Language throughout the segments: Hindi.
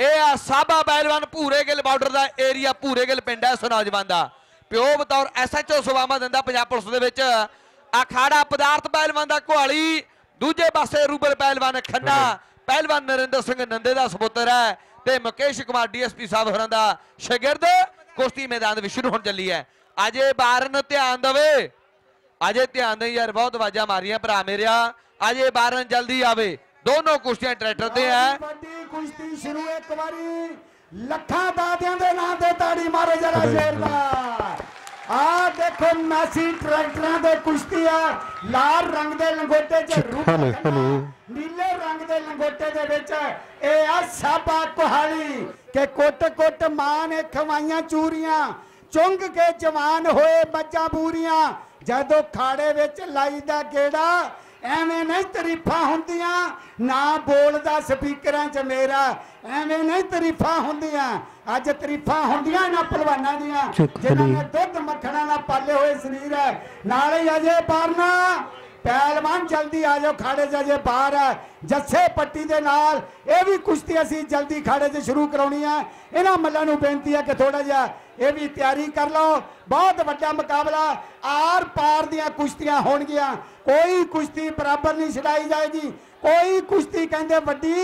यह साबा पहलवान भूरे गिल बॉर्डर का एरिया भूरे गिल पिंड है। इस नौजवान का प्यो बतौर SHO सेवावां दिंदा पंजाब पुलिस के अखाड़ा पदार्थ पहलवान का कोहाली, दूजे पासे रूबल पहलवान खन्ना पहलवान नरेंद्र सिंह नंदे का सपुत्र है ते मुकेश कुमार DSP साहब होरां दा शागिर्द। कुश्ती मैदान भी शुरू होने चली है। अजे बारन ध्यान दवे, अजे ध्यान नहीं यार, बहुत आवाजा मारिया भरा मेरे। अजे बारन जल्दी आवे। दोनों कुश्तियां ट्रैक्टर ते है। कुश्ती शुरू एक बारी लखा दादियां दे नाम ते ताड़ी मारो जरा शेर दा। आ देखो मैसी ट्रैक्टरां दे कुश्ती आ। लाल रंग दे लंगोटे च रूबल, नीले रंग दे लंगोटे दे विच ए आ साबा कोहाली के कोट कोट मां ने खवाइयां चूरियां, चुंग के जवान होए बच्चा बूरियां। जदों खाड़े विच लाई दा गेड़ा, एवें नहीं तरीफा हुंदियां, ना बोलदा स्पीकरां च मेरा, एवें नहीं तरीफा हुंदियां। अज तरीफा हुंदियां ना पहलवानां दियां जिन्हां ने दुध मक्खणां नाल पाले होए शरीर है। नाले अजे पारना पहलवान जल्दी आ जाओ, खाड़े च अजे बाहर है जस्से पट्टी दे नाल। यह भी कुश्ती असीं जल्दी खाड़े च शुरू कराउणी है। इन्हां मल्लां नूं बेनती है कि थोड़ा जिहा यह भी तैयारी कर लो। बहुत वड्डा मुकाबला, आर पार दियां कुश्तियां होणगियां। कोई कुश्ती बराबर नहीं छड़ाई जाएगी, कोई कुश्ती कहंदे वड्डी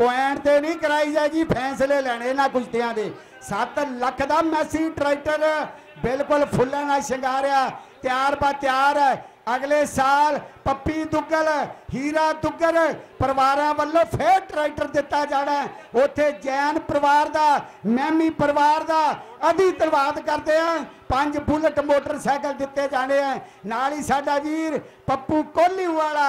पॉइंट ते नहीं कराई जाएगी। फैसले लैणे इन्हां कुश्तियां दे। 7 लाख दा मैसी ट्रैक्टर बिल्कुल फुल्लां नाल शंगारिया तैयार बा तैयार है। अगले साल पप्पी दुग्गल, हीरा दुग्गल परिवार वालों फिर ट्रैक्टर दिता जाना है। उत्थे जैन परिवार का, मैमी परिवार का अभी धन्यवाद करते हैं। 5 बुलेट मोटरसाइकिल दिते जाने हैं। नाल ही साडा वीर पप्पू कोहली वाला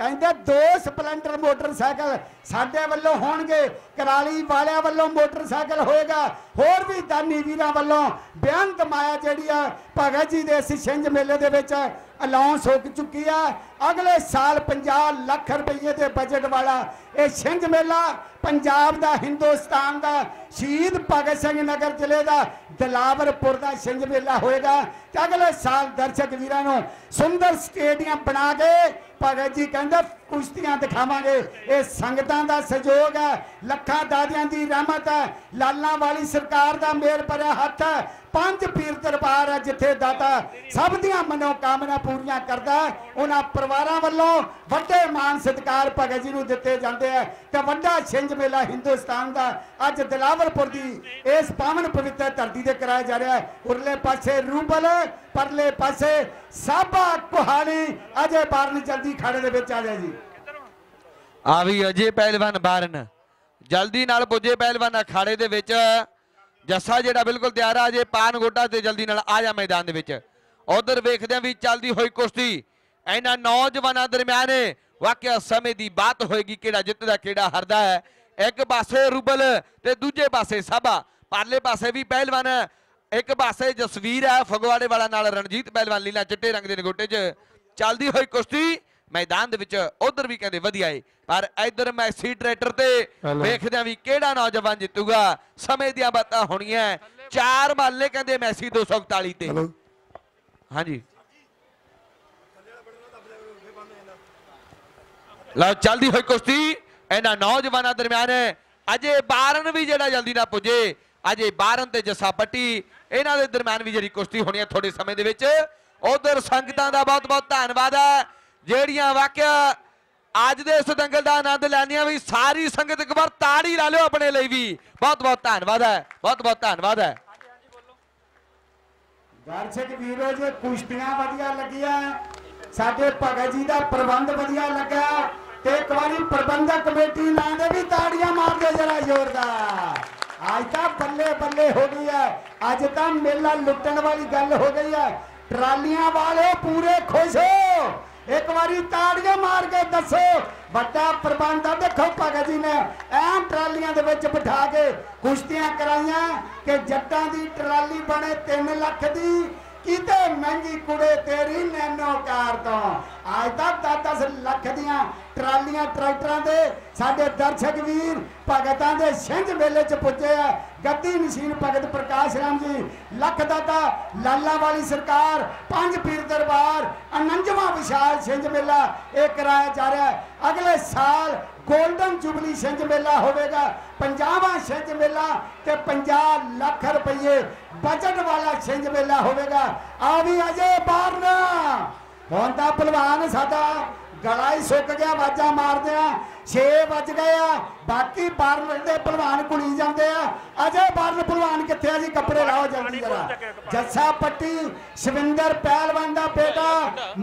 कहते 2 स्पलेंडर मोटरसाइकिल साडे वालों होणगे, कराली वाले वालों मोटरसाइकिल होएगा। होर भी दानी वीर वालों बेअंत माया जिहड़ी है भगत जी दे सिंज मेले दे विच अलाउंस हो चुकी है। अगले साल 50 लाख रुपये के बजट वाला यह छिंज मेला पंजाब का, हिंदुस्तान का, शहीद भगत सिंह नगर जिले का दिलावरपुर का छिंज मेला होएगा। अगले साल दर्शक वीरां नूं सुंदर स्टेडियम बना के भगत जी कहंदे कुश्तियां दिखावांगे। ये संगतां का सहयोग है, लखां दादियां दी रहमत है, लालां वाली सरकार का मेहर भरिया हत्थ है। 5 पीर दरबार है जिथे दाता सब दियां मनोकामना पूरियां करता है। उन्हां परिवारां वालों वड्डे मान सत्कार भगत जी नूं दिते जांदे है ते वड्डा छिंज मेला हिंदुस्तान का अज दिलावरपुर की इस पावन पवित्र धरती ते कराया जा रहा है। उरले पासे रूबल, परले पासे साबा कोहाली। अजय बारन जल्दी खाड़े दे विच आ जाए जी। आ भी अजय पहलवान बारन जल्दी नाल पुजे। पहलवान अखाड़े दे विच जस्सा जिहड़ा बिल्कुल तैयार है। अजय पान गोडा ते जल्दी नाल आ जा मैदान दे विच। उधर वेखदे भी चलदी होई कुश्ती इन्हां नौजवानां दरम्यान वाकई समय की बात होएगी किहड़ा जितदा किहड़ा हारदा है। एक पासे रूबल ते दूजे पासे साबा, परले पासे भी पहलवान। एक पासे जसवीर है फगवाड़े वाला नाल रणजीत पहलवान लीला चिट्टे रंग दे नगोटे च। चलदी होई कुश्ती मैदान दे विच उधर भी कहंदे वधिया है, पर इधर मैसी ट्रैक्टर ते वेखदे भी किहड़ा नौजवान जितूगा। समय दियां बातां होणीआं। 4 महल्ले कहंदे मैसी 241 ते। हां जी लो चलदी होई कुश्ती इन्हां नौजवानां दरम्यान। अजे बारन भी जिहड़ा जल्दी ना पुजे। अजे बारन ते जस्सा पट्टी इन्हां दे दरम्यान भी जिहड़ी कुश्ती होनी है थोड़े समय दे विच। उधर संगतां दा बहुत बहुत धन्नवाद है जिहड़ियां वाकई अज दे इस दंगल दा आनंद लैणियां। भी सारी संगत एक बार ताड़ी ला लिओ अपने लई भी। बहुत बहुत धन्नवाद है, बहुत बहुत धन्नवाद है। दर्शक वीरो जी कुश्तियां वधिया लगियां, साडे भगत जी दा प्रबंध वधिया लगा ते एक वारी प्रबंधक कमेटी नाल दे भी ताड़ियां मार दे जरा जोरदार। आज तक बल्ले बल्ले हो गई है। आज तक मेला लुटन वाली गल हो गई है। ट्रालियां वाले पूरे खुश हो, एक बारी ताड़ियां मार के दसो बड़ा प्रबंध। देखो भगत जी ने एम ट्रालियां दे विच बिठा के कुश्तियां कराइयां कि जट्टां दी ट्राली बने 3 लाख दी, किते महंगी कुड़े तेरी नैनो कार तो। आज तक 10 लाख दियां ट्रालियां ट्रैक्टरां दे साडे दर्शक वीर भगतां दे छिंज मेले च पुज्जे आ। गद्दी नशीन भगत प्रकाश राम जी, लखदाता लाला वाली सरकार, 5 पीर दरबार, 49वां विशाल छिंज मेला ये कराया जा रहा है। अगले साल गोल्डन जुबली छिंज मेला होगा। पंजाबा छिंज मेला ते 50 लाख रुपये बजट वाला छिंज मेला होगा। आ भी अजय बारना हुण तां पहलवान साडा गला ही सुक गया, आवाजा मारदे आ 6 वज गए आ, बाकी बारन दे पहलवान घुली जांदे आ। अजय बारन पहलवान कित्थे आ जी, कपड़े लाओ जल्दी जरा। जस्सा पट्टी शविंदर पहलवान दा बेटा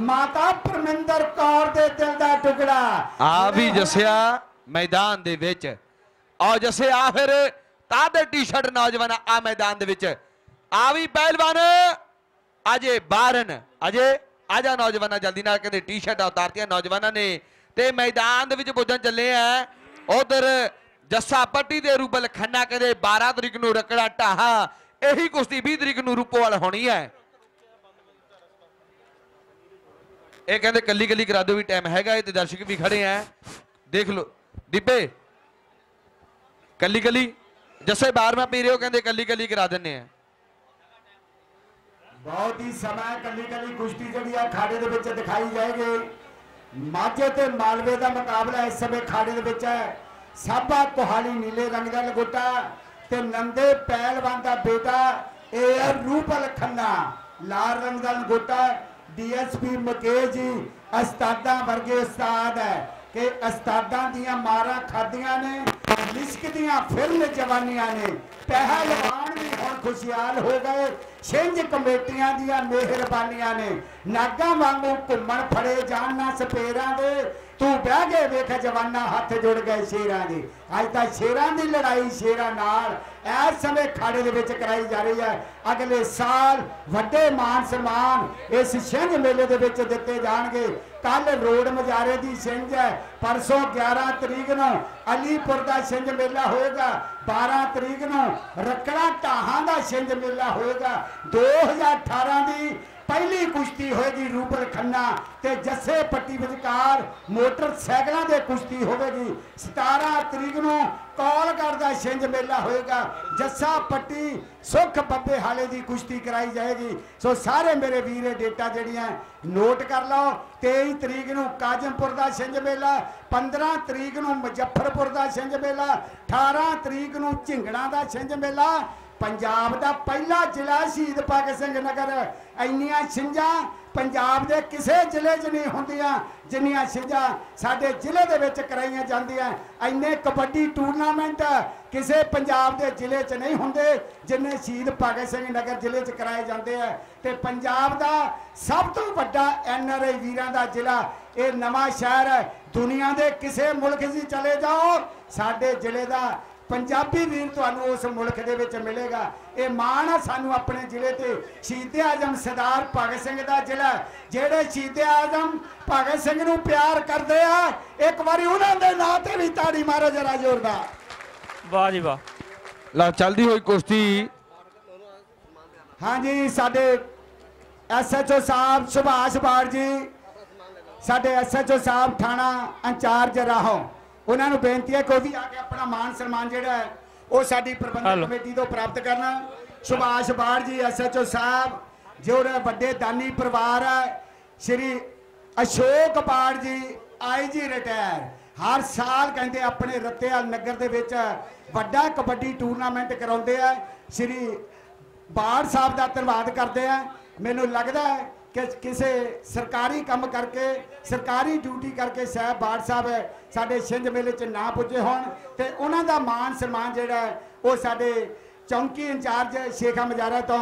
माता परमिंदर कौर दे दिल दा टुकड़ा आ भी जस्या मैदान दे विच आ जस्से आ फिर तादे टी-शर्ट नौजवान आ मैदान दे विच आ भी पहलवान अजय बारन। अजय आजा नौजवान जल्दी नाल कहते टी-शर्ट उतारतियां नौजवानों ने ते मैदान दे विच पुज्जण चले हैं। उधर जस्सा पट्टी दे रूबल खन्ना कहते 12 तरीक नूं रकड़ा ढाहा, यही कुश्ती 20 तरीक नूं रूपोवाल होनी है। ये कहते कली कली करा दो भी टाइम हैगा, दर्शक भी खड़े हैं देख लो। डिब्बे कली कली जैसे बार में पी रहे हो कहते कली कली करा देने हैं। बहुत ही समय कली कली कुश्ती जी अखाड़े के दिखाई जाएगी। माझे ते मालवे का मुकाबला इस समय अखाड़े के है। साभा कोहाली नीले रंग का लगोटा ते नंदे पहलवान का बेटा ए रूबल खन्ना लाल रंग का लगोटा। DSP मुकेश जी अस्तादा वर्गे उस्ताद है कि अस्तादा दिया मारा खादिया ने, लिस्कदिया फिर जवानियां ने। पहलवान भी हम खुशियाल हो गए, छिंज कमेटियां दिया मेहरबानियां ने। नागा वांगू घुमण फड़े जान ना सपेरा दे, तू बह गए वेख जवाना हाथ जुड़ गए शेरां दे। अज तां शेरां दी लड़ाई शेरां नाल इस समय खाड़े दे विच कराई जा रही है। अगले साल वड्डे मान सम्मान इस छिंज मेले दे विच दित्ते जाणगे। कल रोड मजारे की छिंज है, परसों 11 तरीक नूं अलीपुर का छिंज मेला होगा, 12 तरीक नूं रकड़ा ढाहां का छिंज मेला होगा। 2018 की पहली कुश्ती होगी रूबल खन्ना ते जस्से पट्टी विचकार मोटरसाइकिलों के कुश्ती होगी। 17 तरीक नूं कौलगढ़ का छिंज मेला होगा, जस्सा पट्टी सुख बब्बे हाले की कुश्ती कराई जाएगी। सो सारे मेरे वीर डेटा जिहड़ियां नोट कर लो। 23 तरीक नूं काजमपुर का छिंज मेला, 15 तरीक नूं मुजफ्फरपुर का छिंज मेला, 18 तरीक नूं झिंगड़ा का छिंज मेला। पंजाब का पहला जिला शहीद भगत सिंह नगर। इन्नियां छिंजा पंजाब के किसी जिले च नहीं होंदियां जिन्नियां छिंजा साडे जिले दे विच कराईयां जांदियां। इन्ने कबड्डी टूरनामेंट किसी पंजाब के जिले च नहीं होंदे जिन्ने शहीद भगत सिंह नगर जिले च कराए जाते हैं। तो पंजाब का सब तो वड्डा NRI वीरां का जिला ये नवां शहर है। दुनिया के किसी मुल्क च चले जाओ साडे जिले का पंजाबी वीर तुहानूं उस मुल्क दे विच मिलेगा। ये माण है सानू अपने जिले ते। शहीद आजम सरदार भगत सिंह दा जिला, जेड़े शहीद आजम भगत सिंह नूं प्यार करदे आ, एक बारी उन्हां दे नां ते भी ताड़ी मारो जरा जोरदार। वाह जी वाह। ला चलदी होई कुश्ती। हाँ जी साडे SHO साहब सुभाष बाड़ जी, साडे SHO साहब थाणा इंचार्ज राहों, उन्होंने बेनती है कोई भी आके अपना मान सम्मान जोड़ा है वो साडी प्रबंधक कमेटी तो प्राप्त करना। सुभाष बाड़ जी SHO साहब जो बड़े दानी परिवार है। श्री अशोक बाड़ जी IG रिटायर, हर साल कहते अपने रत्तेवाल नगर के बड़ा कबड्डी टूरनामेंट कराते हैं। श्री बाड़ साहब का धन्यवाद करते हैं। मैनू लगता है किसी सरकारी काम करके सरकारी ड्यूटी करके साहब बाड़ साहब साढ़े छिंज मेले च ना पुजे होना का मान सम्मान जोड़ा है वो साढ़े चौंकी इंचार्ज शेखा मजारा तो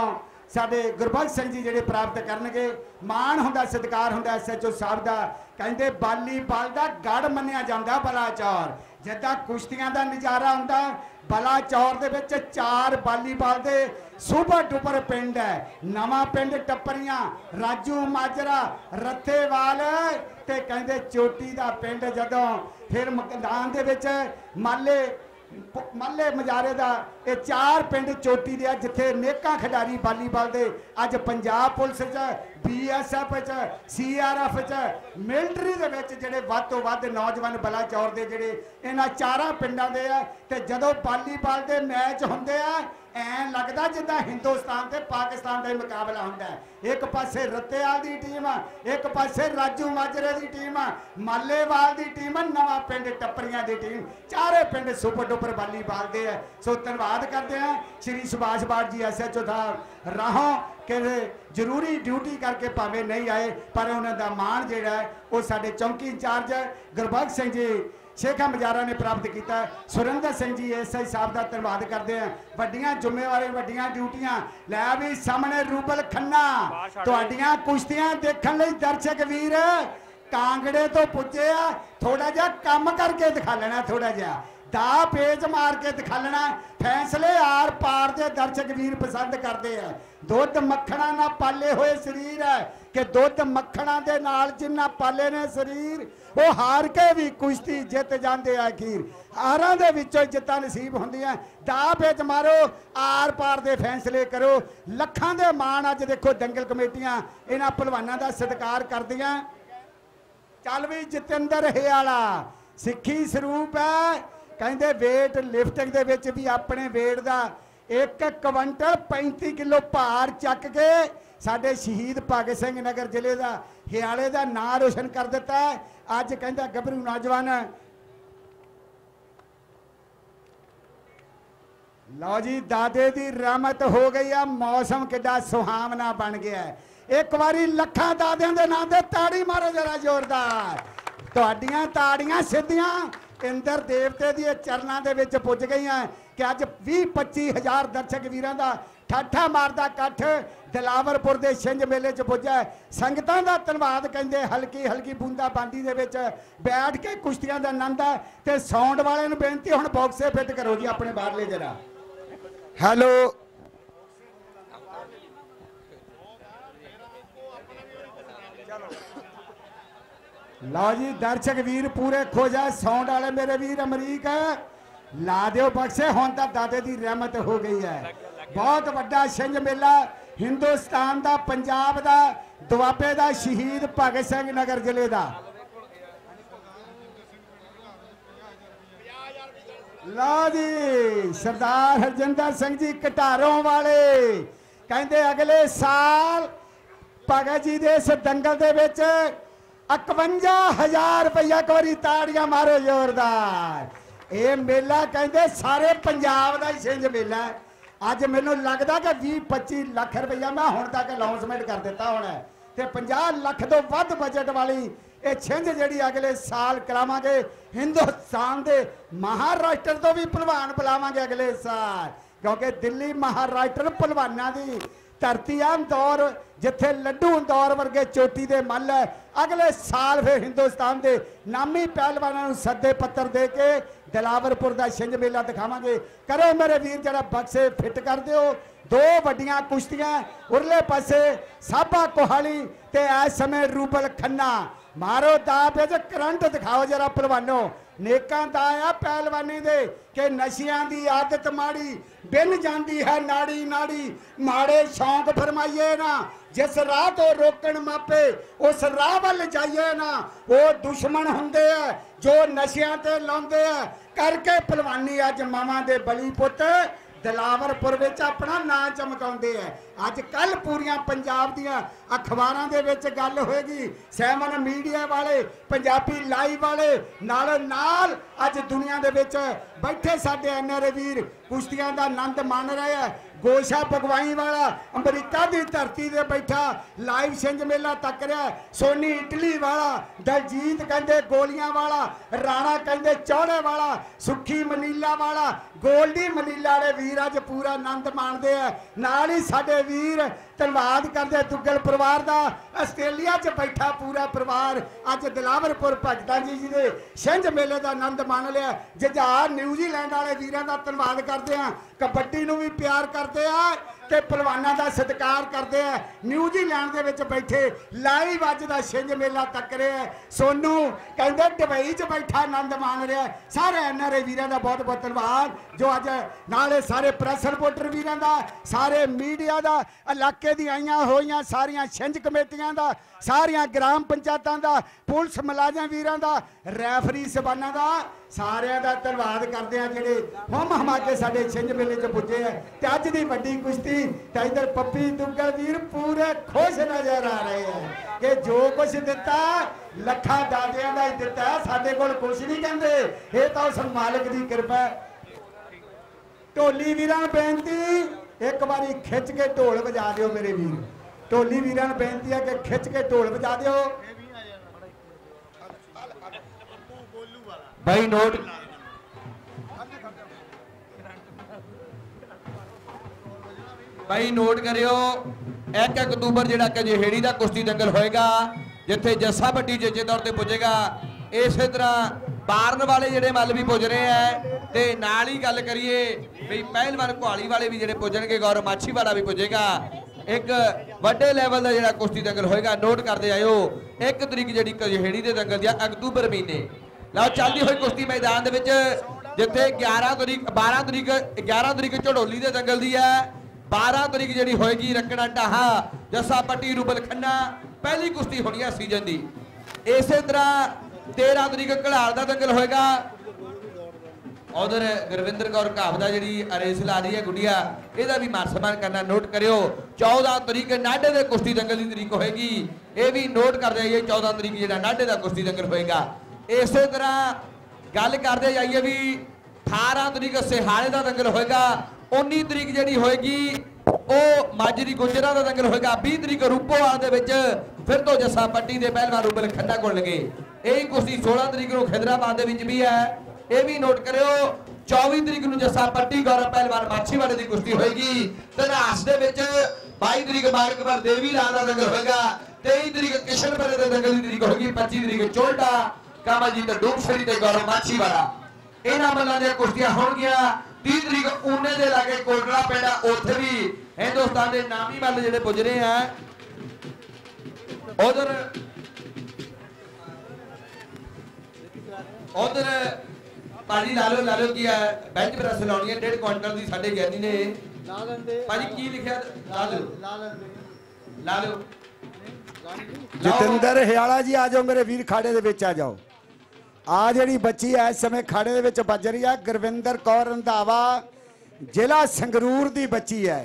साढ़े गुरबख्श सिंह जी जोड़े प्राप्त करनगे। मान होंदा सत्कार होंदा SHO साहब का। कहते बाली पालदा गढ़ मनिया जाता बलाचौर, जिदा कुश्तियां का नज़ारा आंदा बलाचौर दे विच 4 बालीपाल दे सुपर डुपर पिंड है। नवा पिंड टप्परियां, राजू माजरा, रथेवाल ते कहते चोटी का पिंड। जदों फिर मैदान दे विच मल्ले मजारे का ये 4 पिंड चोटी दे जिथे नेका खिडारी बालीपाल दे अज पंजाब पुलिस च, BSF च, CRF च, मिलटरी दे विच जिहड़े वध तों वध नौजवान बलाचौर दे जिहड़े इन्हां 4 पिंडां दे है। ते जदों बालीपाल दे मैच हुंदे आ ऐ लगता जिदा हिंदुस्तान ते पाकिस्तान का मुकाबला होता है। एक पासे रतेआल की टीम, एक पासे राजू माजरे की टीम, मालेवाल की टीम, नवा पिंड टप्परिया की टीम, चारे पिंड सुपर डुपर वालीबाल के है। सो धन्यवाद करते हैं श्री सुभाष बाठ जी SHO साहब राहों के जरूरी ड्यूटी करके भावें नहीं आए, पर उन्होंने मान जोड़ा है वो साढ़े चौकी इंचार्ज गुरबख्श सिंह जी शेखा मजारा ने प्राप्त किया। सुरेंद्र सिंह जी SI साहब का धन्यवाद करते हैं। वड्डियां जिम्मेवारी वड्डियां ड्यूटियां लै भी सामने रूबल खन्ना तुहाडियां कुश्तियां देखने लई दर्शक वीर कांगड़े तो पुजे आ, थोड़ा जिहा कम करके दिखा लेना, थोड़ा जिहा दा पेज मार के दिखा लेना। फैसले आर पार के दर्शक वीर पसंद करते हैं। दुध मक्खणा ना पाले हुए शरीर है कि दुध मक्खणा दे नाल जिन्ना पाले ने शरीर वो हार के भी कुश्ती जित जाते हैं। अखीर हारा दे विचों जित्तां नसीब होंदियां। दा पेज मारो, आर पार के फैसले करो। लखां दे मान अज देखो दंगल कमेटियां इन्हां पहलवानां दा सत्कार करदियां। चल भी जतिंदर हेआला सिक्खी सरूप है, कहिंदे वेट लिफ्टिंग दे विच भी अपने वेट का 1 क्विंटल 35 किलो भार चक के साडे शहीद भगत सिंह नगर जिले का हियाले का नां रोशन कर दिता है। अज कहिंदा गभरू नौजवान लो जी दादे दी रहमत हो गई है। मौसम कितना सुहावना बन गया है। एक बारी लखां दादियां दे नाम ते ताड़ी मारो जरा जोरदार। तुहाडियां ताड़ियां सिद्धियां इंदर देवते दी चरणों दे विच पुज गई हैं कि अज 20-25 हज़ार दर्शक वीरां दा ठाठा मारदा कठ दिलावरपुर के छिंज मेले च पुज्जा। संगतां दा धन्नवाद। कहिंदे हल्की हल्की बूंदाबांदी दे विच बैठ के कुश्तियां दा आनंद है। ते साउंड वाले नूं बेनती हुण बॉक्से फिट करो जी अपने बाहरले जरा। हैलो लो जी दर्शक वीर पूरे खोजा साउंड वाले मेरे वीर अमरीक ला दो बक्से। हुण तां दादे दी रहमत हो गई है। बहुत वड्डा छिंज मेला हिंदुस्तान का, पंजाब का, दुआबे का, शहीद भगत सिंह नगर जिले का। लो जी सरदार हरजिंदर सिंह जी कटारों वाले कहिंदे अगले साल भगत जी दे इस दंगल दे विच 51,000 रुपया। एक बार ताड़ियां मारो जोरदार। ये मेला कहते सारे पंजाब का ही छिंज मेला है। अज मैनूं लगता कि 20-25 लाख रुपया मैं हुण तक अनाउंसमेंट कर दिता होना है ते 50 लाख तो वध बजट वाली ये छिंज जी अगले साल करावांगे। हिंदुस्तान के महाराष्ट्र तो भी भलवान बुलावांगे अगले साल, क्योंकि दिल्ली महाराष्ट्र भलवाना की धरती अंदौर जिथे लड्डू अंदौर वर्गे चोटी दे मल है। अगले साल फिर हिंदुस्तान के नामी पहलवानों सदे पत्र दे के दिलावरपुर का छिंज मेला दिखावांगे। करो मेरे वीर जरा बक्से फिट कर दो। दो वड्डियां कुश्तियां उरले पासे साभा कोहाली ते इस समय रूबल खन्ना। मारो दाब ज करंट दिखाओ जरा पहलवानों। नेकां दा आ पहलवानी दे के नशियां दी आदत माड़ी बिन जाती है नाड़ी नाड़ी। माड़े शौक फरमाइए ना, जिस राह तो रोकण मापे उस राह वाल जाइए ना। वो दुश्मन होंदे है जो नशियां ते लाउंदे है। करके पहलवानी अज मावां दे बली पुत दिलावरपुर अपना नां चमकाउंदे है। अज कल पूरियां पंजाब दियां अखबारां दे विच गल होएगी। सैमन मीडिया वाले पंजाबी लाइव वाले नाल नाल अज दुनिया दे विच बैठे साडे NRA वीर कुश्तियां दा आनंद मान रहे हैं। गोशा भगवाई वाला अमरीका की धरती से बैठा लाइव छिंज मेला तक रहा। सोनी इटली वाला दलजीत कहते गोलियां वाला, राणा कहते चौड़े वाला, सुखी मनीला वाला, गोल्डी मनीला वाले वीर अज पूरा आनंद माणते हैं। नाल ही साडे वीर धन्यवाद करते दुग्गल परिवार का। आस्ट्रेलिया च बैठा पूरा परिवार अज दिलावरपुर भगतां जी के छिंज मेले का आनंद मान लिया। जजार न्यूजीलैंड वाले वीर का धन्यवाद करते हैं। कबड्डी को भी प्यार करते हैं ते पहलवाना का सत्कार करते हैं। न्यूजीलैंड के बैठे लाइव अज का छिंज मेला तक रहा है। सोनू कहते दुबई च बैठा आनंद मान रहा है। सारे NRA वीरों का बहुत बहुत धन्यवाद जो अज नाले सारे प्रेस रिपोर्टर वीरों का, सारे मीडिया का, इलाके दी आईयां होईयां सारियां छिंज कमेटियां का, सारिया ग्राम पंचायतों का, पुलिस मुलाजम वीरों का, रैफरी सबाना का, सारिया का धनवाद करते हैं जिहड़े हम हमा के साडे छिंज मेले च पुजे है। ते अज दी वड्डी कुश्ती ते इधर पप्पी दुग्गल वीर पूरे खुश नजर आ रहे हैं कि जो कुछ दिता लखा दादियां दा ही दिता है, साडे कोल कुछ नहीं कहंदे, ये तां उस मालिक दी कृपा है। ढोली वीरां बेनती एक बारी खिच के ढोल वजा दिओ मेरे वीर, ढोली वीरां नूं बेनती है कि खिच के ढोल वजा दिओ। भाई नोट करियो 1 अक्तूबर जिहड़ा कजेहेड़ी दा कुश्ती दंगल होएगा जिथे जस्सा भट्टी जेजे तौर पर पुजेगा। इस तरह बारन वाले जिहड़े मल भी पुज रहे हैं ते नाल ही गल करिए भी पहलवान कोहाली वाले भी जिहड़े पुजणगे, गौरव माछीवाड़ा भी पुजेगा। एक वड्डे लैवल दा जिहड़ा कुश्ती दंगल होएगा, नोट करते आयो 1 तरीक जिहड़ी कजेहेड़ी दे दंगल दी 1 अक्तूबर महीने लो चलती हुई कुश्ती मैदान दे विच जिथे 11 तरीक झड़ोली दे दंगल दी है, 12 तरीक जिहड़ी होएगी रकड़ा ढाहा जस्सा पट्टी रूबल खन्ना पहली कुश्ती होनी है सीजन दी। इस तरह 13 तरीक घड़ाल का दंगल होएगा। उधर गुरविंदर कौर घावदा जी अरेस ला रही है गुडिया, यदा भी मान सम्मान करना नोट करियो। 14 तरीक नाडे के कुश्ती दंगल की तरीक होएगी, यह भी नोट कर जाइए 14 तरीक जो नाडे का कुश्ती दंगल होएगा। इस तरह गल करते जाइए भी 18 तरीक सिहाले का दंगल होएगा, 19 तरीक जी होएगी वह माजरी गुजरा का दंगल होएगा, 20 तरीक रूपोवाल फिर तो जस्सा पट्टी के पहलवान रूबल खन्ना को लगे। यही कुश्ती 16 तरीक को खिदराबाद भी है, यह भी नोट करो। 24 तरीक को जस्सा पट्टी गौरव पहलवान माछीवाड़े की कुश्ती होएगी, धनास 22 तरीक मार्गवर देवी राम का दंगल होएगा, 23 तरीक किशन भरे के दंगल की तरीक होगी, 25 तरीक चोलटा कामाजी का डूबसरी से गौरव माछीवाड़ा इन्होंने मल्लों दी कुश्तियां होणगियां। 30 तरीक ऊने के लागे कोटला पेड़ा उथे भी हिंदुस्तान के नामी मल जिहड़े पुज रहे हैं। उधर भाजी ला लो की है बेंच प्रेस लाउणी है 1.5 क्विंटल की साढ़े ज्ञानी ने भाजी की लिखा ला लो जतिंदर हयाला जी आ जाओ मेरे वीर खाड़े दे विच आ जाओ। आ जी बच्ची है इस समय खाड़े दे विच बज रही है, गुरविंदर कौर रंधावा जिला संगरूर की बच्ची है,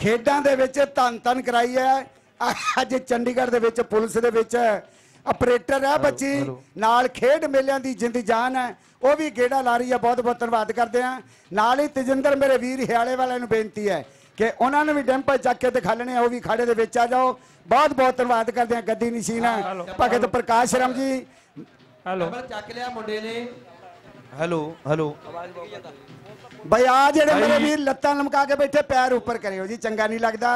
खेडों के विच धन धन कराई है। अज चंडीगढ़ दे विच पुलिस दे विच ऑपरेटर है बच्ची, नाल खेड मेलियां दी जिंद जान है, वह भी गेड़ा ला रही है। बहुत धन्यवाद करते हैं। नाल ही तजिंदर मेरे वीर हयाले वाले नूं बेनती है कि उन्होंने भी डैंपर चक के दिखाने, वह भी खाड़े दे विच आ जाओ। बहुत धन्यवाद करते हैं गद्दी नशीन है भगत प्रकाश राम जी। हेलो मुंडे ने हेलो भाई आ जेडे मेरे वीर लत्तां लमका के बैठे पैर ऊपर करियो जी, चंगा नहीं लगता।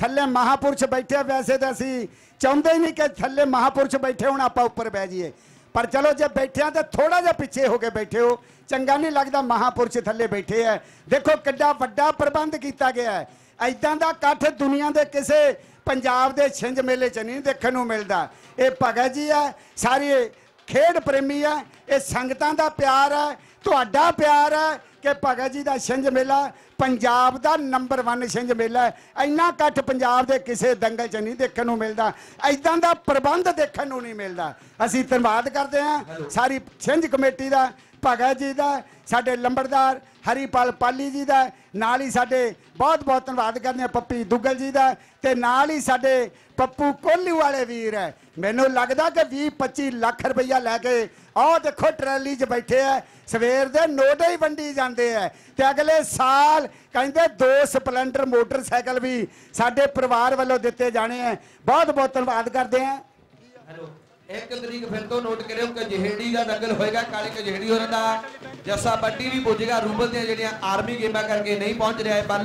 थले महापुरुष बैठे, वैसे तो असी चाहते ही नहीं कि थले महापुरुष बैठे हुण आपां उपर बह जाइए, पर चलो जो बैठे तो थोड़ा जा पिछे होके बैठे हो, चंगा नहीं लगता। महापुरुष थले बैठे है, देखो किड्डा वड्डा प्रबंध किया गया है। इदां दा कठ दुनिया के किसी पंजाब के छिंज मेले च नहीं देखण नूं मिलदा। ये भगत जी है, सारी खेड प्रेमी है, ये संगतां दा प्यार है, तुहाडा प्यार है कि भगत जी का छिंज मेला पंजाब का नंबर 1 छिंज मेला है। इन्ना कट पंजाब के किसी दंगल च नहीं देखने को मिलता, इदां का प्रबंध देखने को नहीं मिलता। असी धन्यवाद करते हैं सारी छिंज कमेटी का, भगत जी का, साडे लंबड़दार हरीपाल पाली जी का, नाल ही साडे बहुत धन्यवाद करते हैं पप्पी दुग्गल जी का, ते नाल ही साडे पप्पू कोहलू वाले वीर है। मैनू लगता कि 20-25 लाख रुपया लैके आओ देखो ट्रैली च बैठे है, सवेर दे नोट ही वंडी जाते हैं, तो अगले साल कहिंदे 2 स्पलेंडर मोटरसाइकिल भी साडे परिवार वालों दिते जाने हैं। बहुत धन्यवाद करते हैं। 1 तरीक फिर तो नोट करो कजेहेड़ी का दंगल होएगा, काले कजेहेड़ी होने का जस्सा पट्टी भी पुजेगा, रूबल दियां आर्मी गेमां करके नहीं पहुंच रहा है बल,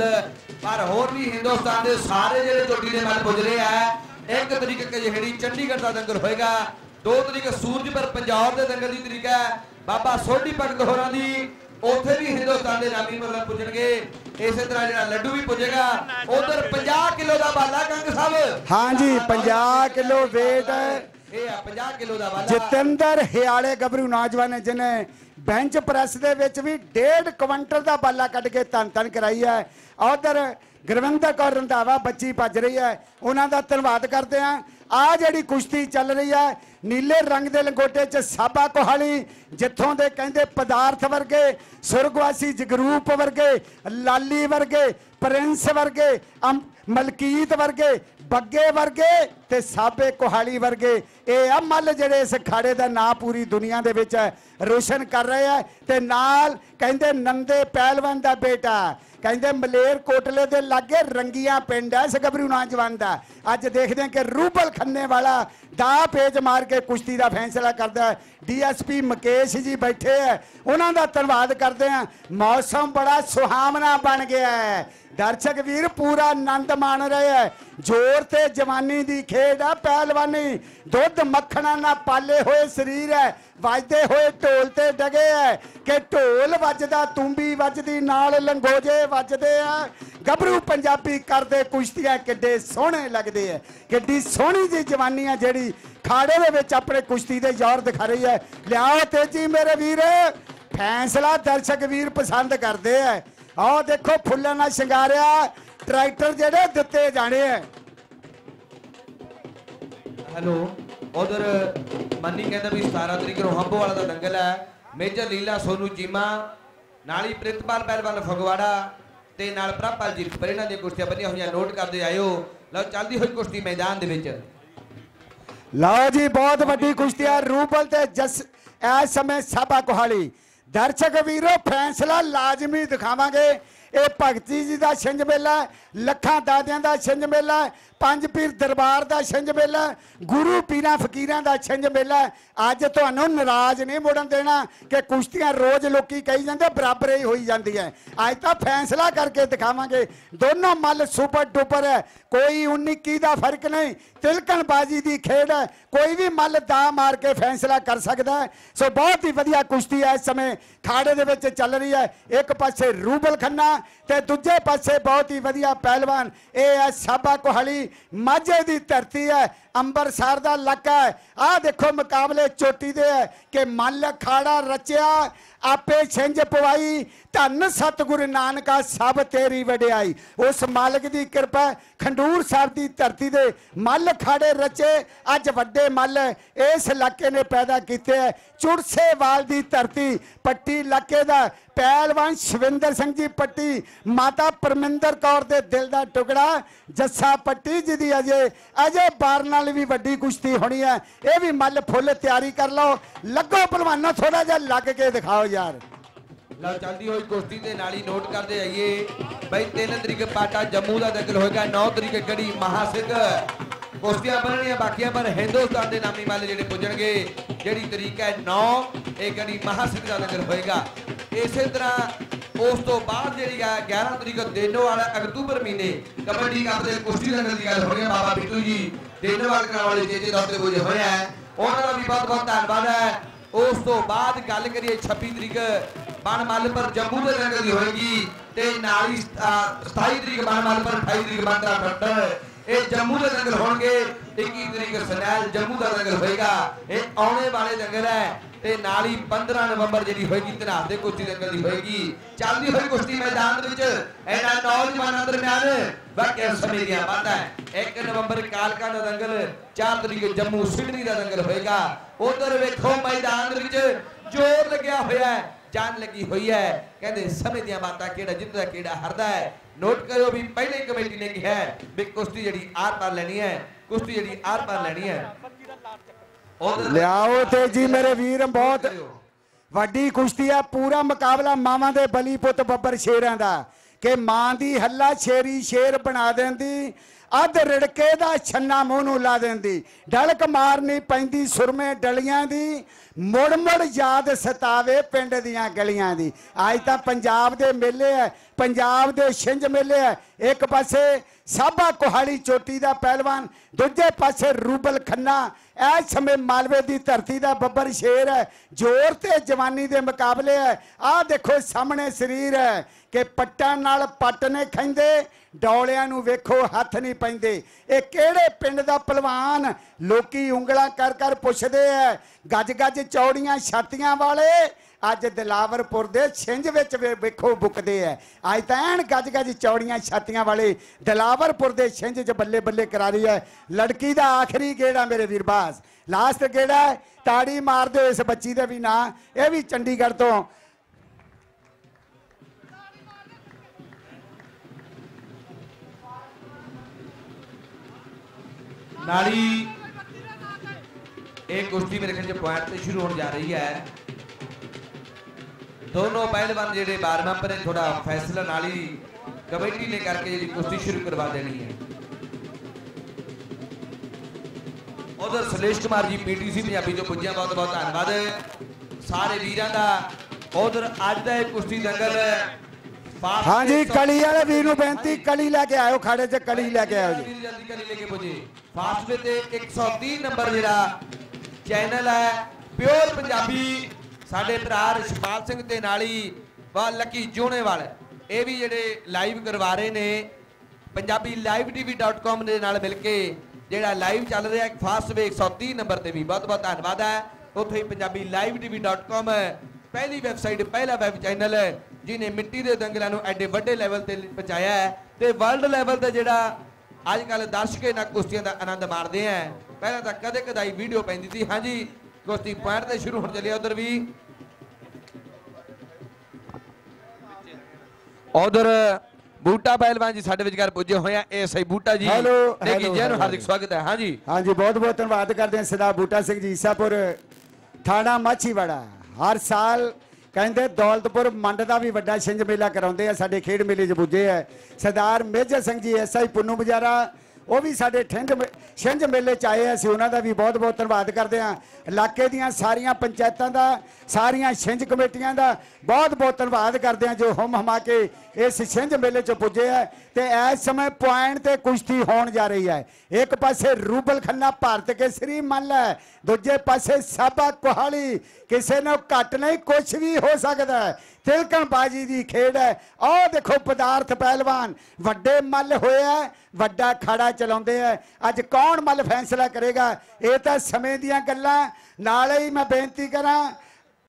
पर होर भी हिंदुस्तान के सारे जिहड़े चोटी के मल पुज रहे हैं। 1 तरीक कजेहेड़ी चंडीगढ़ का दंगल होएगा, 2 तरीक सूरजपुर पंजाब के दंगल की तरीक है बाबा सोढ़ी भगत होरां दी, उथे भी हिंदुस्तान के नामी मल पुजणगे। इस तरह जो लड्डू भी पुजेगा। उधर 50 किलो का बाला कंग साहब, हाँ जी 50 किलो वेट है। जतिंदर हयाले गबरू नौजवान है जिन्हें बेंच प्रेस दे विच भी 1.5 क्विंटल का बाला कट के धन धन कराई है। उधर गुरविंदर कौर रंधावा बच्ची भज रही है, उन्हों का धन्यवाद करते हैं। आ जिहड़ी कुश्ती चल रही है नीले रंग के लंगोटे च साबा कोहाली जिथों के कहिंदे पदार्थ वर्गे सुरगवासी जगरूप वर्गे लाली वर्गे प्रिंस वर्गे मलकीत वर्गे बग्गे वर्गे ते साबे कोहाली वर्गे ये अमल जिहड़े इस अखाड़े का नाम पूरी दुनिया दे विच रोशन कर रहे हैं। ते नाल कहिंदे नंदे पहलवान का बेटा कहिंदे मलेर कोटले दे लागे रंगियां पिंड है सगबरू नौजवान का अज देखते हैं कि रूबल खन्ने वाला दा पेज मार के कुश्ती का फैसला करता है। DSP मुकेश जी बैठे है उन्हों का धन्यवाद करते हैं। मौसम बड़ा सुहावना बन गया है, दर्शक वीर पूरा आनंद मान रहे हैं। जोर ते जवानी की खेड है पहलवानी, दुध मक्खना ना पाले हुए शरीर है, वजदे हुए ढोल ते डगे है कि ढोल वजदा तुम्बी वजदी नाल लंगोजे वजदे है गबरू पंजाबी करदे कुश्तियां किड्डे सोहणे लगदे है। किड्डी सोहणी जी जवानी है जिहड़ी खाड़े दे विच अपने कुश्ती दे जोर दिखा रही है। लिआओ तेजी मेरे वीर, फैसला दर्शक वीर पसंद करदे है। आओ देखो फुल्लां नाल शंगारिया ट्रैक्टर जिहड़े दित्ते जाने है। हेलो उधर मनी कहता भी 17 तरीक हंब वाला का दंगल है। मेजर लीला सोनू चीमा नाली प्रितपाल पहलवान फगवाड़ा ते नाल प्रभपाल जी पर इन्हां दी कुश्तियां बनिया हुई नोट करते आयो। लो चलती हुई कुश्ती मैदान दे विच लो जी बहुत वड्डी कुश्ती है रूबल ते जस इस समय साबा कोहाली। दर्शक वीरों फैसला लाजमी दिखावांगे। ये भगत जी का छिंज मेला, लखां दादियां का छिंज मेला, पंज पीर दरबार का छिंज मेला, गुरु पीरां फकीरां का छिंज मेला। अज तुहानूं नाराज नहीं मुड़न देना कि कुश्तियां रोज़ लोग कही जाते बराबर ही होई जाती है। अज तां फैसला करके दिखावांगे। दोनों मल सुपर डुपर है, कोई 19-21 का फर्क नहीं, तिलकनबाजी की खेड है, कोई भी मल दा मार के फैसला कर सकता है। सो बहुत ही वधिया कुश्ती है इस समय खाड़े दे विच चल रही है। एक पासे रूबल खन्ना ते दूजे पासे बहुत ही वधिया पहलवान ये है साबा कोहाली माझे की धरती है, अंबरसर का इलाका है। आ देखो मुकाबले चोटी दे है कि मल खाड़ा रचिया आपे छिंज पवाई धन सतगुरु नानका सब तेरी वडियाई। उस मालिक की कृपा खंडूर साहब की धरती दे मल खाड़े रचे अज वड्डे मल इस इलाके ने पैदा किए है। चुड़सेवाल की धरती पट्टी इलाके का पहलवान शविंदर सिंह जी पट्टी, माता परमिंदर कौर के दिल का टुकड़ा जस्सा पट्टी जी की अजय बार नाल भी वड्डी कुश्ती होनी है। यह भी मल फुल तैयारी कर लो, लगो पहलवानों थोड़ा जा लग के दिखाओ यार। लो चलती हुई कुश्ती के नाली नोट करते आइए भाई। 3 तरीक पाटा जम्मू का दंगल होगा, 9 तरीक गढ़ी महासिंह कुश्तियां बननिया बाकियां पर हिंदुस्तान के नामी वाले जिहड़े पुजणगे जिहड़ी तरीक है 9 ये गढ़ी महासिंह का दंगल होएगा। इस तरह उस तो बाद जिहड़ी है 11 तरीक देनोवाल अक्तूबर महीने कबड्डी कप के कुश्ती दंगल की गल हो रही है। बाबा बिट्टू जी देनोवाल कराने वाले चेचे दौते पुजे होए हैं, उन्होंने भी बहुत बहुत धन्यवाद है। उस तो बाद गल करिए 26 तरीक बनमल पर जम्मू के दंगल की होएगी, 27 तरीक बनमल पर, 28 तरीक बनता खट्टर ये जम्मू के दंगल होंगे, 21 तरीक सनैल जम्मू का दंगल होएगा। ये आने वाले दंगल है ते नाली 15 नवंबर जी होएगी धनास दे कुश्ती दंगल की होएगी। चलती हुई कुश्ती मैदान इन्हां नौजवानों दरम्यान वाकई समय दी बात है। 1 नवंबर कालका का दंगल, 4 तरीक जम्मू सिडनी का दंगल होएगा। उधर वेखो मैदान जोर लग्या होया है, जान लगी हुई है, कहते समय दियां बातां केड़ा जिंदा केड़ा हरदा है। नोट करो भी पहले कमेटी ने कहा है भी कुश्ती जड़ी आर पार लेनी है, कुश्ती जड़ी आर पार लेनी है। लियाओ ते जी मेरे वीर बहुत वड्डी कुश्ती है। पूरा मुकाबला मामा दे बली पुत बब्बर शेरां दा कि मां दी हल्ला शेरी शेर बना देंदी, अध रिड़के दा छन्ना मूँह नूं ला देंदी, डलक मारनी पैंदी सुरमे डलियां दी, मुड़ मुड़ याद सतावे पिंड दियां गलियां दी। अज तां पंजाब दे मेले है, पंजाब दे छिंज मेले है। एक पासे साबा कोहाली चोटी दा पहलवान, दूजे पासे रूबल खन्ना इस समय मालवे की धरती का बब्बर शेर है। जोर ते जवानी के मुकाबले है। आ देखो सामने शरीर है कि पट्टां नाल पट ने खैंदे, डौलियां नूं वेखो हथ नहीं पैंदे। ये किहड़े पिंड दा पहलवान लोकी उंगलां कर कर पुछदे है, गज गज चौड़ियां छातियां वाले अज दिलावरपुर दे छिंज विच वेखो बुकदे है। अज तां ऐन गज गज चौड़ियां छातियां वाले दिलावरपुर दे छिंज च बल्ले बल्ले करा रही है। लड़की दा आखिरी गेड़ा मेरे वीरबाज, लास्ट गेड़ा है। ताड़ी मार दो इस बच्ची दे भी ना, यह भी चंडीगढ़ तो नारी एक कुश्ती मेरे ख्याल पॉइंट से शुरू होने जा रही है। दोनों पहलवान जो बारहवें पर थोड़ा फैसला नाली कमेटी ने करके जी कुश्ती शुरू करवा देनी है। उधर सुरेश कुमार जी पीटीसी पंजाबी जो पुजे, बहुत बहुत धन्यवाद सारे वीरों का। उधर अज का कुश्ती दंगल हाँ जी, कली वाले वीर नूं बेनती, कली लैके आयो, खाड़े च कली लैके आयो जी। जल्दी कली लेके पुजे। फास्ट वे ते 130 नंबर जिहड़ा चैनल है प्योर पंजाबी, साडे भरा रिशपाल सिंह ते नाली वा लकी जोने वाले ये भी जिहड़े लाइव करवा रहे ने पंजाबी LiveTV.com दे नाल मिल के जिहड़ा लाइव चल रहा है। फास्ट वे 130 नंबर ते भी बहुत बहुत धन्नवाद है। उत्थे पंजाबी LiveTV.com पहली वैबसाइट, पहला वैब चैनल है जिन्हें मिट्टी के दंगलों एडे वड्डे लैवल पर पहुँचाया है तो वर्ल्ड लैवल का जोड़ा अजकल दर्शक इन्ह कुश्तियों का आनंद मारते हैं। पहले तो कदे कदाई वीडियो पैंदी थी। हाँ जी, कुश्ती पॉइंट से शुरू होने चलिए। उधर भी उधर बूटा पहलवान जी साढ़े विचार पुजे हुए हैं। ए सही बूटा जी, हेलो, जय हार्दिक स्वागत है। हाँ जी, हाँ जी, बहुत बहुत धन्यवाद करते हैं सरदार बूटा सिंह जी, ईसापुर थाना माछीवाड़ा। हर साल कहते दौलतपुर मंड का भी वड्डा छिंज मेला कराते हैं, साढ़े खेड मेले च पुजे है। Sardar major Singh ji S I Punnu बजारा, वो भी साढ़े छिंज मेले च आए हैं। असं उन्होंने भी बहुत बहुत धन्यवाद करते हैं। इलाके दीयां सारिया पंचायतों का, सारिया छिंज कमेटियां का बहुत बहुत धन्यवाद करते हैं जो हम हमा के इस छिंज मेले च पुजे है। तो इस समय पॉइंट से कुश्ती होने जा रही है। एक पासे रूबल खन्ना भारत के श्री मल है, दूजे पासे साबा कोहाली। किसी ने घट नहीं, कुछ भी हो सकता है। तिलकणबाजी की खेड है। और देखो पदार्थ पहलवान वड्डे मल होए है, वड्डा खड़ा चलाते हैं। अज कौन मल फैसला करेगा, ये तो समय दियां गल्लां। नाले ही मैं बेनती करां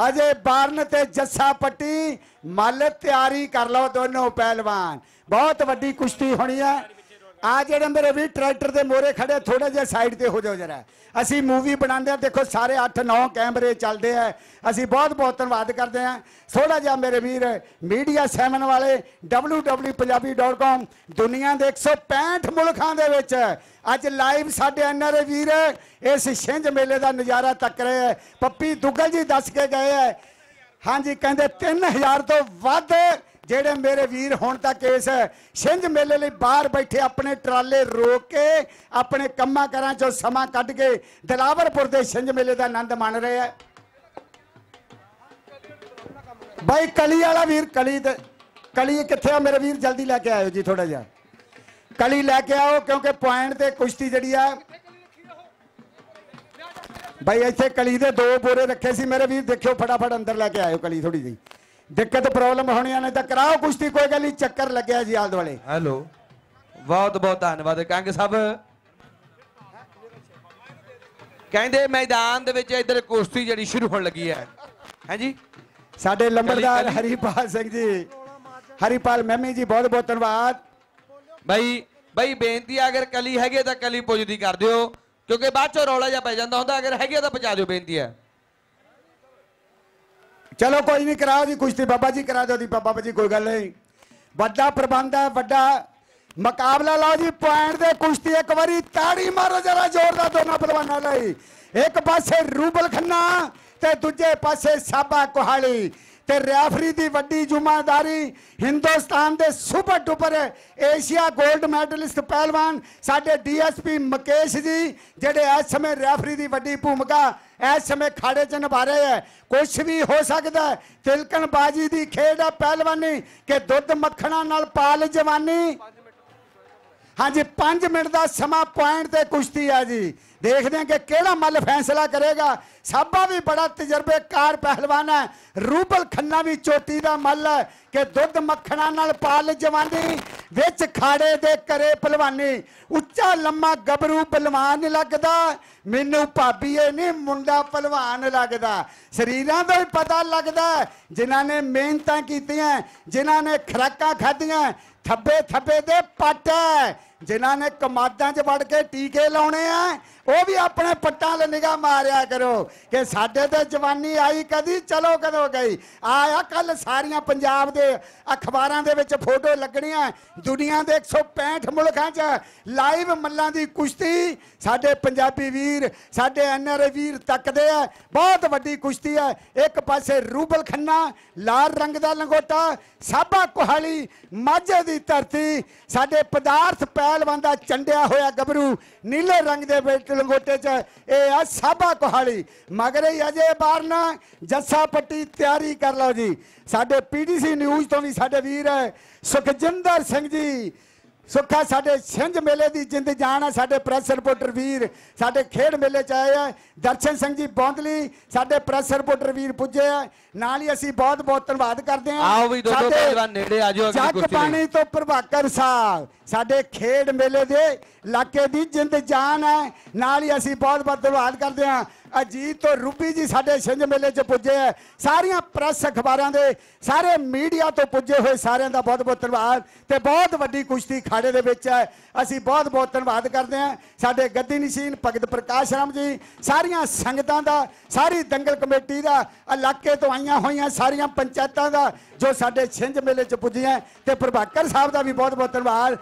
अजय बारन ते जस्सा पट्टी मल तैयारी कर लो दोनों पहलवान, बहुत वड्डी कुश्ती होनी है। आ जेड़े मेरे भी ट्रैक्टर के मोहरे खड़े, थोड़ा जिहा साइड पर हो जाओ जरा, असी मूवी बनाते हैं। देखो सारे 8-9 कैमरे चलते हैं। असी बहुत बहुत धन्यवाद करते हैं। थोड़ा जिहा मेरे वीर मीडिया 7 वाले www.punjabi.com दुनिया के 165 मुल्कों के विच अज लाइव साढ़े NRA वीर इस छिंज मेले का नज़ारा तक रहे हैं। पप्पी दुग्गल जी दस के गए है। हाँ जी, कहते 3000 तो वध जेड़े मेरे वीर होने तक इस छिंज मेले लिए बाहर बैठे अपने ट्राले रोक के अपने कम्मा कारां चों समा कढ के दिलावरपुर के छिंज मेले का आनंद माण रहे हैं। भाई कली वाला वीर, कली कित्थे है मेरे वीर, जल्दी लैके आयो जी, थोड़ा जिहा कली लैके आओ क्योंकि पॉइंट से कुश्ती जिहड़ी है। भाई इत्थे कली दे 2 बोरे रखे सी मेरे वीर, देखियो फटाफट अंदर लैके आयो कली। थोड़ी जी दिक्कत प्रॉब्लम होनी है, नहीं तो कराओ कुश्ती, कोई गल नहीं। चक्कर लगे जी आल दुआले। हेलो, बहुत बहुत धन्यवाद कांगे साहब। कहते मैदान इधर कुश्ती जी शुरू होने लगी है। हैं जी, साडे लंबरदार हरिपाल सिंह जी, हरिपाल मैमी जी, बहुत बहुत धन्यवाद। भाई भाई बेनती, अगर कली हैगी तो कली पुजदी कर दिओ क्योंकि बाद चो रौला जा पै जांदा हुंदा। अगर हैगी तो पहुंचा दिओ, बेनती है। चलो कोई नहीं, कराओ जी कुश्ती, बाबा जी करा दो जी, बाबा जी कोई गल नहीं। वड्डा प्रबंध है, वड्डा मुकाबला। लाओ जी पॉइंट दे कुश्ती, एक बारी ताड़ी मारो जरा जोरदार दोनों पहलवानों लई। एक पासे रूबल खन्ना ते दूजे पासे साबा कोहाली। ते रेफरी की वड्डी जुम्मेदारी, हिंदुस्तान के super duper Asia gold medallist पहलवान साडे DSP मुकेश जी जिहड़े इस समय रेफरी की वड्डी भूमिका इस समय खाड़े च निभा रहे हैं। कुछ भी हो सकता है, तिलकणबाजी की खेड है पहलवानी के दुध मक्खणा नाल पाल जवानी। हाँ जी, 5 मिनट का समा पॉइंट से कुश्ती है जी। देखते हैं कि केड़ा मल फैसला करेगा। साबा भी बड़ा तजर्बेकार पहलवान है, रूबल खन्ना भी चोटी का मल है कि दुध मखणा नाल पाल जवानी विच खाड़े दे करे पहलवानी। उच्चा लम्मा गबरू पहलवान लगदा, मैनू भाभी ये नहीं मुंडा पहलवान लगदा। शरीरां दा पता लगदा जिन्हां ने मेहनतां कीतियां, जिन्हां ने खुराकां खादियां, थब्बे थब्बे दे पट जिन्हां ने कमादां च वड़ के टीके लाने हैं, वह भी अपने पट्टां ते निगाह मारिया करो कि साडे ते जवानी आई कदी चलो कदों गई। आया कल सारियां पंजाब दे अखबारां दे विच फोटो लगणियां, दुनिया के 165 मुल्कां च लाइव मल्लां दी कुश्ती साडे पंजाबी वीर साडे NRI वीर तकदे है। बहुत वड्डी कुश्ती है, एक पासे रूबल खन्ना लाल रंग दा लंगोटा, साबा कोहाली माझे दी धरती, साडे पदार्थ पहलवान दा चंडिया होया गबरू नीले रंग दे बेट लंगोटे च ए आ साबा कोहाली। मगर अजे बारना जस्सा पट्टी तैयारी कर लो जी। साडे PDC न्यूज़ तो भी साडे वीर है सुखजिंदर सिंह जी, सुखा साडे छिंज मेले की जिंद जान है, साडे प्रेस रिपोर्टर वीर साडे खेड मेले च आए हैं। दर्शन सिंह जी बौंदली साडे प्रेस रिपोर्टर वीर पुजे हैं, नाल ही असीं बहुत बहुत धन्नवाद करते हैं। जगपाणी तो प्रभाकर साहब साडे खेड मेले के इलाके की जिंद जान है, नाल ही असीं बहुत बहुत धन्नवाद करते हैं। अजीत तो रूबी जी साडे छिंज मेले च पुजे है, सारिया प्रेस अखबारों के सारे मीडिया तो पुजे हुए सारियां का बहुत बहुत धन्नवाद। तो बहुत वड्डी कुश्ती खाड़े दे विच है, असीं बहुत बहुत धन्नवाद करते हैं साडे गद्दी नशीन भगत प्रकाश राम जी, सारिया संगतां दा, सारी दंगल कमेटी का, इलाके तो आईयां होईयां सारिया पंचायतां दा जो साडे छिंज मेले च पुजियां। तो प्रभाकर साहब का भी बहुत बहुत धन्नवाद।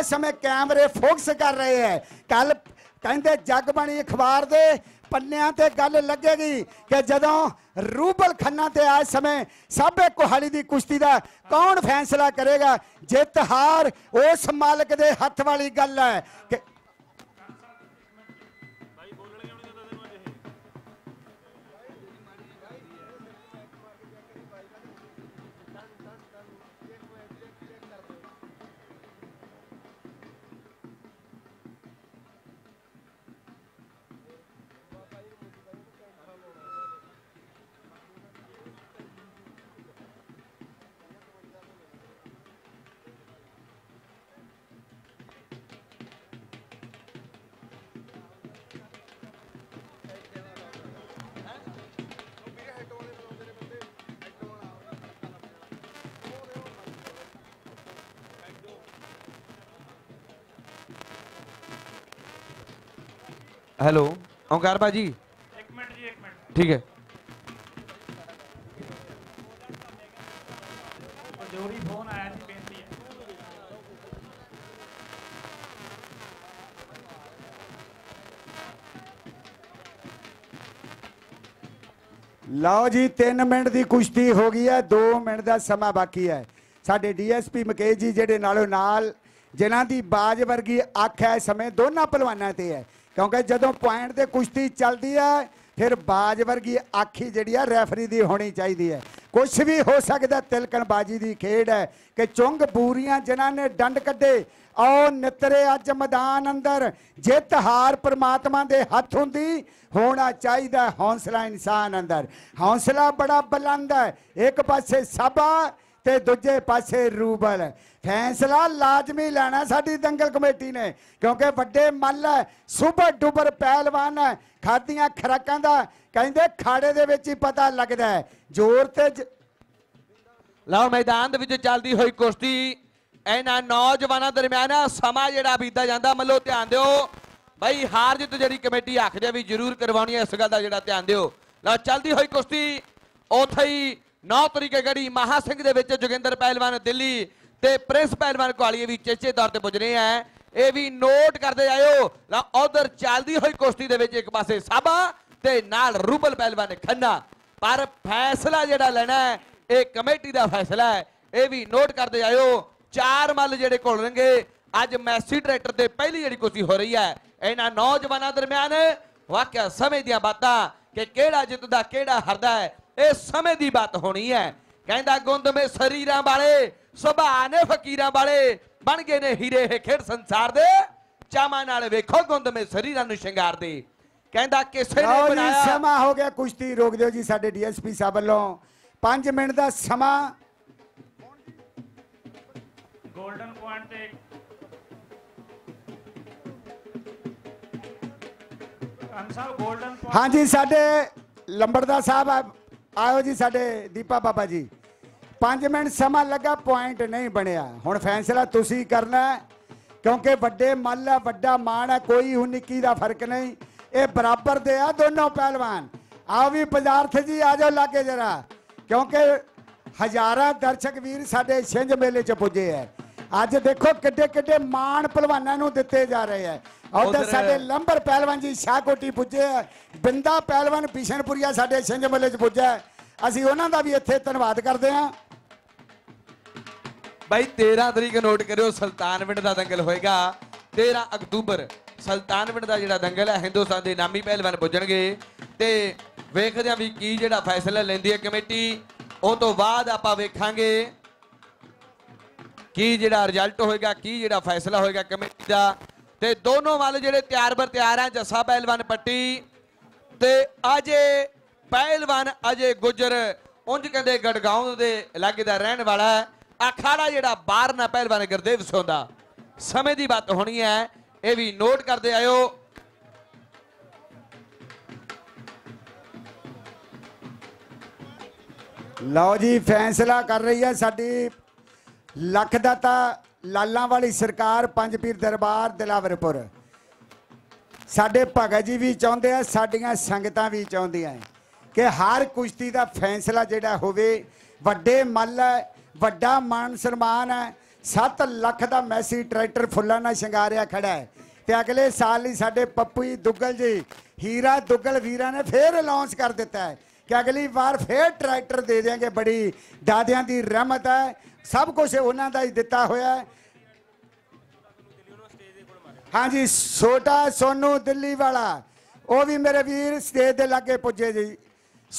इस समय कैमरे फोकस कर रहे हैं, कल कहंदे जगबाणी अखबार दे पन्नियां ते गल लगेगी कि जदों रूबल खन्ना ते आज समय साबे कोहाली दी कुश्ती दा कौन फैसला करेगा। जित हार उस मालिक दे हथ वाली गल है। हेलो ओंकार भाजी, एक मिनट जी, एक मिनट, ठीक है। जोरी फोन आया जी, बेनती है। लाओ जी 3 मिनट की कुश्ती हो गई है, 2 मिनट का समा बाकी है। साडे DSP मुकेश जी जेडे नालों नाल जिन्हां दी बाज वर्गी अख है समय दोनों पहलवानां ते है, क्योंकि जदों पॉइंट से कुश्ती चलती है फिर बाज वर्गी आखी जी रेफरी की होनी चाहिए है। कुछ भी हो सकता, तिलकनबाजी की खेड है कि चुंग बूरियां जिन्हां ने डंड कड्ढे आओ नितरे अज मैदान अंदर। जित हार परमात्मा के हथ हुंदी, होना चाहिए हौसला इंसान अंदर। हौसला बड़ा बुलंद है, एक पासे साबा ते दूजे पासे रूबल। फैसला लाजमी लेना साडी दंगल कमेटी ने, क्योंकि वड्डे मल है, सुपर डुपर पहलवान है, खादियां खुराकां दा कहंदे खाड़े दे विच ही पता लगदा है जोर ते। लाओ मैदान दे विच चलदी होई कुश्ती इन्हां नौजवानां दरम्यान समा जिहड़ा बीता जांदा, मल्लो ध्यान दिओ बई। हार जीत जिहड़ी कमेटी आखदी है भी जरूर करवाउणी है, इस गल दा जिहड़ा ध्यान दिओ। लाओ चलदी होई कुश्ती उत्थे ही 9 तरीके गड़ी महा सिंह के जोगिंदर पहलवान दिल्ली ते प्रिंस पहलवान कोहाली भी चेचे तौर पर पुजने हैं, ये भी नोट करते जाओ। ला उधर चलती हुई कुश्ती के एक पासे साबा ते नाल रूबल पहलवान खन्ना, पर फैसला जिहड़ा लेना है ये कमेटी का फैसला है, ये भी नोट करते जाओ। 4 मल जिहड़े घुलणगे अज मैसी ट्रैक्टर से पहली जिहड़ी कुश्ती हो रही है इन्हां नौजवानों दरम्यान। वाकई समय दियां बातां कि किहड़ा जितदा किहड़ा हारदा है, ये समय की बात होनी है। कहता गुंद में शरीरां वाले, सुभा ने फकीरां वाले, बन गए ने हीरे खेड़ संसार दे चामा नाल वेखो गुंद में शरीर नूं शिंगार दे कहंदा किसे ने बनाया समा हो गया कुश्ती रोक दियो जी साडे डीएसपी साहब वल्लों 5 मिनट दा समा गोल्डन पॉइंट ते हाँ जी साडे लंबड़दा साहब आओ जी साडे दीपा बाबा जी 5 मिनट समा लगा पॉइंट नहीं बनिया हुण फैसला तुसी करना क्योंकि वड्डे मल है वड्डा मान है कोई हुण निक्की दा फर्क नहीं ये बराबर दे आ दोनों पहलवान आओ भी पदार्थ जी आ जाओ लागे जरा क्योंकि हजारां दर्शक वीर साडे छिंज मेले च पुजे है आज देखो किड्डे किड्डे मान पहलवानों नूं दिते जा रहे हैं और साडे लंबर पहलवान जी शाहकोटी पुजे है बिंदा पहलवान बिशनपुरिया साडे छिंज मेले च पुजे है असीं उन्हां दा भी इत्थे धन्नवाद करदे हां भाई 13 तरीक नोट करियो सुल्तानविंड दा दंगल होएगा 13 अक्तूबर सुल्तानविंड दा जिहड़ा दंगल है हिंदुस्तान दे नामी पहलवान पुजणगे ते वेखदे हां वी की जिहड़ा फैसला लैंदी है कमेटी उस तो बाद आपां वेखांगे की जिहड़ा रिजल्ट होएगा की जिहड़ा फैसला होएगा कमेटी दा ते दोनों वाले जिहड़े तैयार बर तैयार हैं जस्सा पहलवान पट्टी ते अजय पहलवान अजय गुजर उंज कहंदे गड़गांव दे इलाके दा रहण वाला है अखाड़ा जिहड़ा बाहर ना पहलवान गुरदेव सोंदा समय दी बात होनी है ये भी नोट करदे आयो लो जी फैसला कर रही है साडी लखदाता लाला वाली सरकार पंज पीर दरबार दिलावरपुर साढ़े भगत जी भी चाहते हैं साड़ियाँ संगत भी चाहती हैं कि हर कुश्ती का फैसला जोड़ा होवे वड्डे मल है वड्डा मान सन्मान है 7 लाख का मैसी ट्रैक्टर फुल्लां नाल शंगारिया खड़ा है तो अगले साल ही साढ़े पप्पू दुग्गल जी हीरा दुग्गल वीरा ने फिर अनाउंस कर दिता है कि अगली बार फिर ट्रैक्टर दे देंगे बड़ी दादियाँ की रहमत है सब कुछ उन्होंने का ही दिता होया हाँ जी छोटा सोनू दिल्ली वाला वह भी मेरे वीर स्टेज के लागे पुजे जी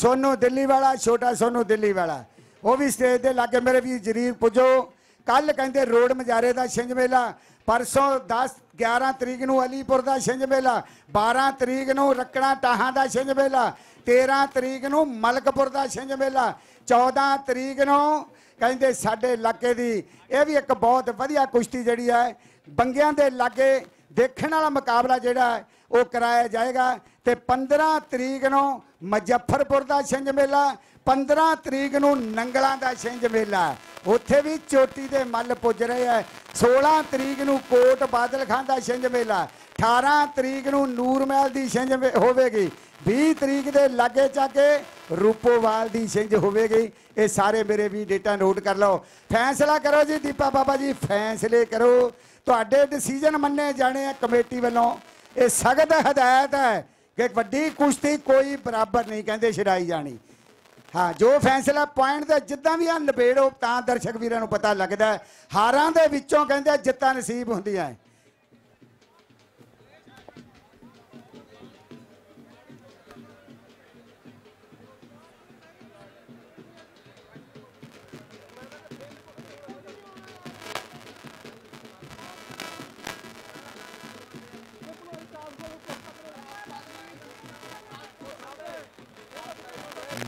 सोनू दिल्ली वाला छोटा सोनू दिल्ली वाला वह भी स्टेज के लागे मेरे वीर जरीर पुजो कल कहते रोड मजारे का छिंज मेला परसों 10-11 तरीक नू अलीपुर का छिंज मेला 12 तरीक नू रकड़ा टाहां का छिंज मेला 13 तरीक नू मलकपुर का छिंज मेला 14 तरीक नू कहते साढ़े इलाके की यह भी एक बहुत वधिया कुश्ती जी है बंगियां दे लागे देखने वाला मुकाबला जोड़ा वो कराया जाएगा तो 15 तरीक नू मुजफ्फरपुर का छिंज मेला 15 तरीक नू नंगलों का छिंज मेला उत्थे भी चोटी के मल पुज रहे हैं 16 तरीक नू कोट बादल खां का छिंज मेला 18 तरीक नू नूर महल की छिंज होगी 20 तरीक के लागे चाके रूपोवाल की छिंज होगी ये सारे मेरे भी डेटा नोट कर लो फैसला करो जी दीपा बाबा जी फैसले करो तुहाडे डिसीजन मन्ने जाने हैं कमेटी वालों ये सख्त हदायत है कि वड्डी कुश्ती कोई बराबर नहीं कहते छड़ाई जानी हाँ जो फैसला पॉइंट का जिदा भी आ नबेड़ो तां दर्शक वीरां नूं पता लगता है हारां दे विच्चों कहते जित्तां नसीब होंदियां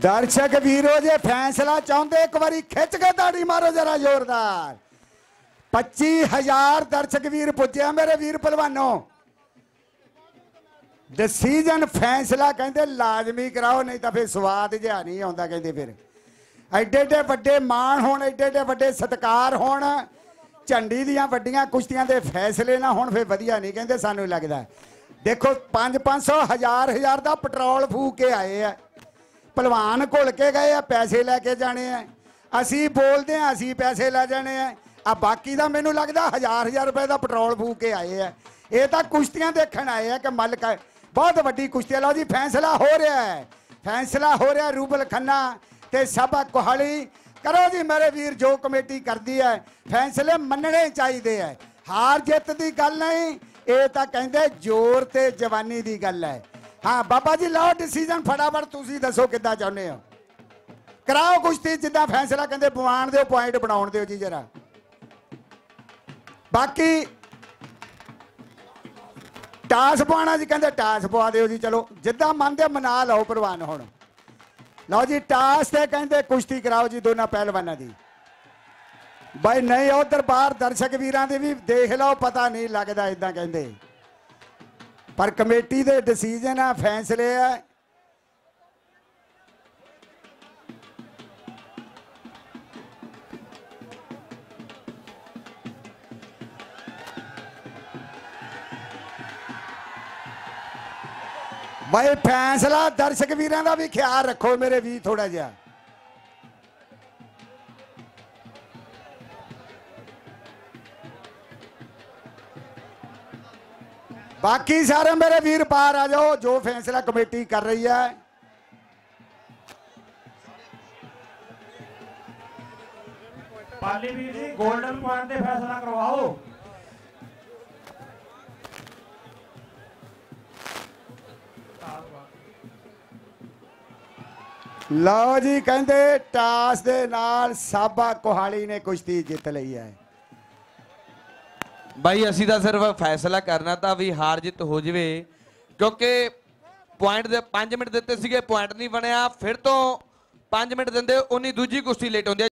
दर्शक वीरो जे फैसला चाहते एक बारी खिंच के ताड़ी मारो जरा जोरदार 25,000 दर्शक वीर पुजे मेरे वीर पहलवानों डिसीजन फैसला कहते लाजमी कराओ नहीं तो फिर स्वाद जहा नहीं आता कहते फिर एडे एडे वड्डे मान होण एडे एडे वड्डे सत्कार होण झंडी दियां वड्डियां कुश्तियां दे फैसले ना होण फिर वधिया नहीं कहते सानू लगदा देखो 500-500 1000 का पेट्रोल फूक के आए है पहलवान घुल के गए आ पैसे लैके जाने हैं असी बोलते हैं असी पैसे लै जाने हैं आ बाकी का मैनू लगता 1000-1000 रुपए का पेट्रोल फूक के आए है ये तो कुश्तियां देखण आए हैं कि मल का बहुत वड्डी कुश्ती है लो जी फैसला हो रहा है रूबल खन्ना ते सभा कोहाली करो जी मेरे वीर जो कमेटी करती है फैसले मनने चाहिए है हार जित की गल नहीं ये तो कहते जोर ते जवानी की गल है हाँ बाबा जी लाओ डिसीजन फटाफट तुसी दसो किद्दां चाहुंदे हो कराओ कुश्ती जिद्दां फैसला कहंदे बवान दे पॉइंट बनाउण दिओ जी जरा बाकी टास पाना जी, कहते टास पवा दो जी, चलो जिदा मनते मना लो प्रवान। हुण लो जी टास ते कहते कुश्ती कराओ जी दोनों पहलवानों की। भाई नहीं वो दरबार दर्शक वीरां दे भी देख लो, पता नहीं लगता इदा कहते, पर कमेटी के डिसीजन है, फैसले है। भाई फैसला दर्शक वीरां दा भी ख्याल रखो मेरे भी थोड़ा जिहा। बाकी सारे मेरे वीर बाहर आ जाओ, जो फैसला कमेटी कर रही है। पाली वीर जी गोल्डन पॉइंट दे फैसला करवाओ। लो जी कहते टास दे नाल साबा कोहाली ने कुश्ती जित ली है। भाई असीं तां सिर्फ फैसला करना था भी हार जित हो जाए, क्योंकि पॉइंट दे 5 मिनट दिते सीगे, पॉइंट नहीं बनया, फिर तो 5 मिनट देंदे उन्नी दूजी कुश्ती लेट होंदी।